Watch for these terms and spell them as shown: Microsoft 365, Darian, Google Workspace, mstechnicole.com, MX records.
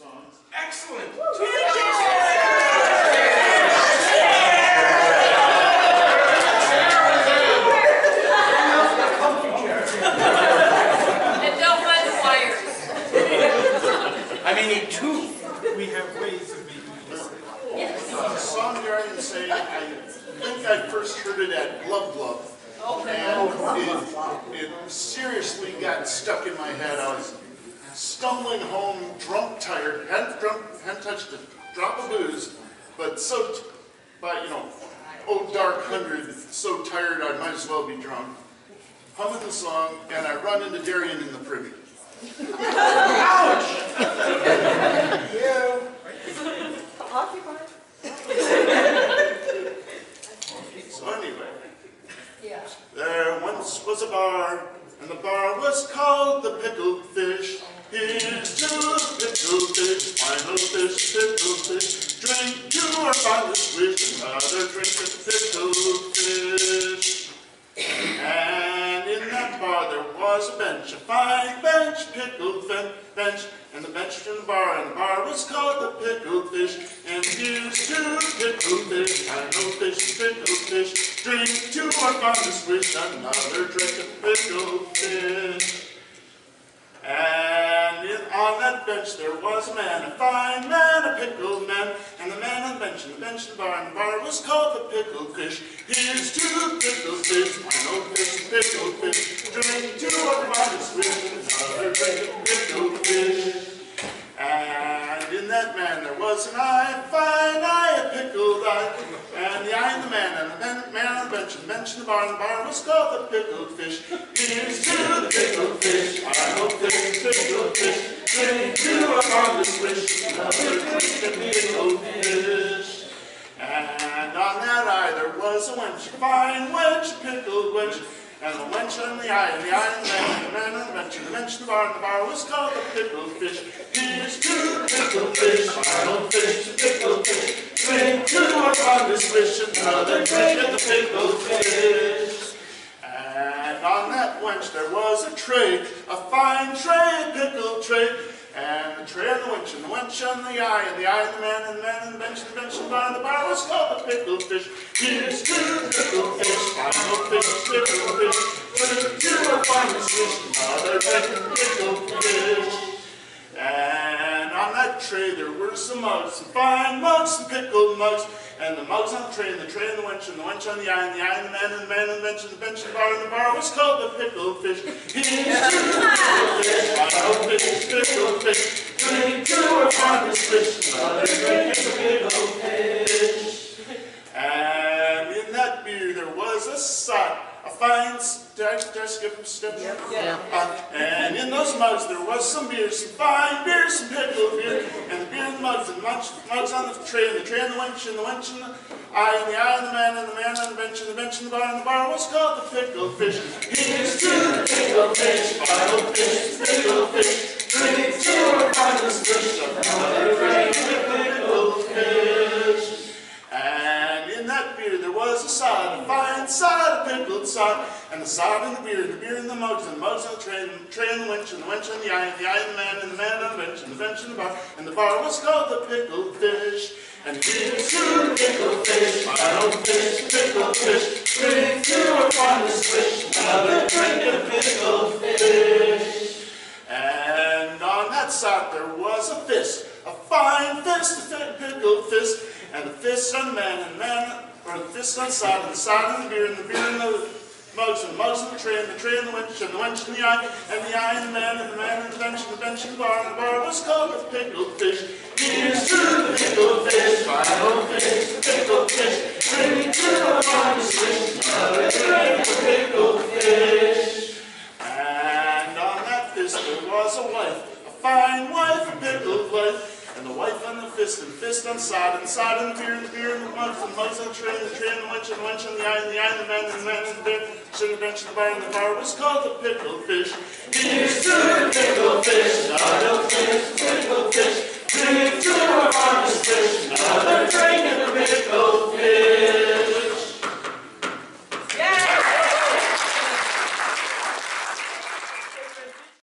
songs. Excellent! And don't buy the wires. I mean, too, we have ways of making this thing. Yes. The song Darian sang, I think I first heard it at Blub Blub. Okay. And it seriously got stuck in my head. I was stumbling home, drunk, tired, hadn't touched a drop of booze, but so, by, you know, old dark hundred, so tired I might as well be drunk, humming the song, and I run into Darian in the privy. Ouch! Yeah. So anyway. Yeah. There once was a bar, and the bar was called the Pickled Fish. Here's to pickled fish, final fish, pickled fish. Drink to our finest wish, another drink of pickled fish. And in that bar there was a bench, a fine bench, pickled bench, and the bench in the bar, and the bar was called the Pickled Fish. And here's to pickled fish, final fish, pickled fish. Drink to our fondest wish, another drink of pickled fish. And on that bench there was a man, a fine man, a pickled man. And the man on the bench in the bar, and the bar was called the Pickled Fish. Here's to pickled fish, final fish, pickled fish. Drink to our fondest wish, another drink of pickled fish. And in that man there was an eye, a fine eye, a pickled eye, and the eye of the man, and the man on the bench, and the bench in the bar, and the bar was called the Pickled Fish. Here's to the pickled fish, final fish, pickled fish. Drink to our fondest wish, another drink of pickled fish. And on that eye there was a wench, a fine wench, a pickled wench. And the wench on the eye, and the eye on the man, and the man on the bench, and the bench in the bar, and the bar was called the Pickled Fish. Here's to the pickled fish, final fish, pickled fish. Drink to our fondest wish, another drink of the pickled fish. And on that wench there was a tray, a fine tray, pickled tray. And the tray on the wench, and the wench on the eye, and the eye of the man, and the man on the bench, and the bench on the bar, and the bar was called the Pickled Fish. Here's to the pickled fish, final fish, pickled fish. Drink to our finest wish, another drink of pickled fish. And on that tray there were some mugs, some fine mugs, some pickled mugs. And the mugs on the tray, and the tray on the wench, and the wench on the eye, and the eye on the man, and the man on the bench, and the bench on the bar, and the bar was called the Pickled Fish. Here's to the pickled fish, final fish, pickled fish. Drink to our finest wish, another drink of pickled fish. And in that beer there was a sock, a fine, did I skip a step? Yeah. And in those mugs there was some beer, some fine beer, some pickled beer, and the beer in the mugs, and mugs on the tray, and the tray on the wench, and the wench in the eye, and the eye on the man, and the man on the bench, and the bench in the bar, and the bar was called the Pickled Fish. Here's to the pickled fish, final fish, pickled fish. Drink to our finest wish, another drink of pickled fish. And in that beer there was a sod, a fine sod, a pickled sod, and the sod in the beer in the mugs, and the mugs on the tray, and the tray on the wench, and the wench on the eye, and the eye on the man, and the man on the bench, and the bench in the bar, and the bar was called the Pickled Fish. And here's to pickled fish, final fish, pickled fish. Drink to our finest wish, another drink of pickled fish. And on that side there was a fist, a fine fist, a pickled fist, and the fist on the man, and the man, or the fist on the side on the beer, and the beer in the mugs, and the mugs in the tray, and the tray in the wench, and the wench in the eye, and the eye in the man, and the man in the bench, and the bench in the bar, and the bar was called the Pickled Fish. Here's to the pickled fish, final fish, pickled fish. Drink to the finest fish, another drink of pickled fish. There was a wife, a fine wife, a pickled wife, and the wife on the fist, and the fist on sod, and sod on the beer, and the beer in the mugs, and the mugs on the tray, and the wench, and the wench on the eye, and the eye on the man, and the man on the bench, and the bench in the bar, and the bar was called the Pickled Fish. Here's to the